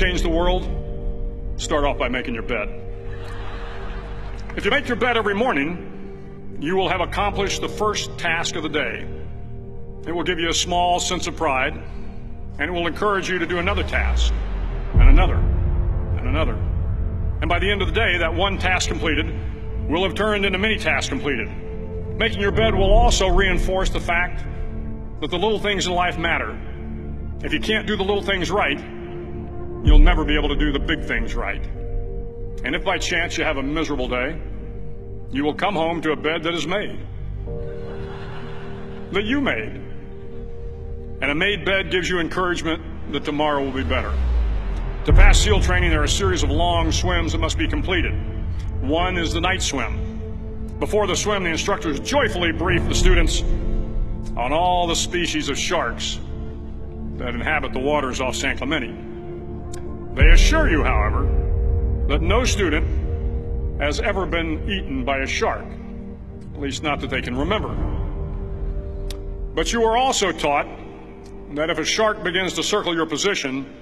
change the world, start off by making your bed. If you make your bed every morning, you will have accomplished the first task of the day. It will give you a small sense of pride, and it will encourage you to do another task, and another, and another. And by the end of the day, that one task completed will have turned into many tasks completed. Making your bed will also reinforce the fact that the little things in life matter. If you can't do the little things right, you'll never be able to do the big things right. And if by chance you have a miserable day, you will come home to a bed that is made, that you made. And a made bed gives you encouragement that tomorrow will be better. To pass SEAL training, there are a series of long swims that must be completed. One is the night swim. Before the swim, the instructors joyfully brief the students on all the species of sharks that inhabit the waters off San Clemente. They assure you, however, that no student has ever been eaten by a shark, at least not that they can remember. But you are also taught that if a shark begins to circle your position,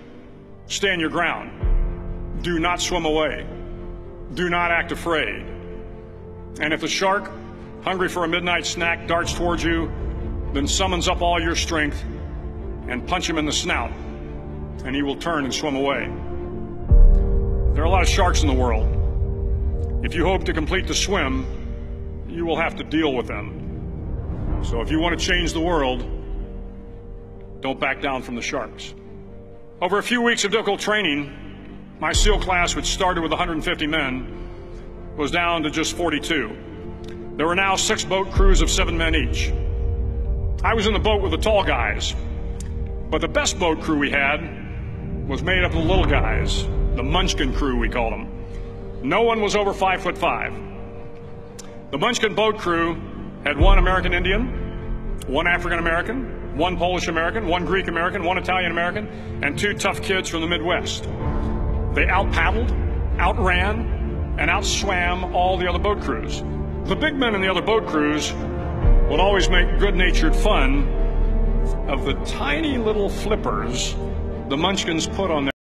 stand your ground. Do not swim away. Do not act afraid. And if the shark, hungry for a midnight snack, darts towards you, then summons up all your strength and punch him in the snout, and he will turn and swim away. There are a lot of sharks in the world. If you hope to complete the swim, you will have to deal with them. So if you want to change the world, don't back down from the sharks. Over a few weeks of difficult training, my SEAL class, which started with 150 men, was down to just 42. There were now 6 boat crews of 7 men each. I was in the boat with the tall guys, but the best boat crew we had was made up of the little guys, the Munchkin crew we called them. No one was over 5'5". The Munchkin boat crew had 1 American Indian, 1 African American, 1 Polish American, 1 Greek American, 1 Italian American, and 2 tough kids from the Midwest. They out-paddled, outran, and outswam all the other boat crews. The big men in the other boat crews would always make good-natured fun of the tiny little flippers the Munchkins put on their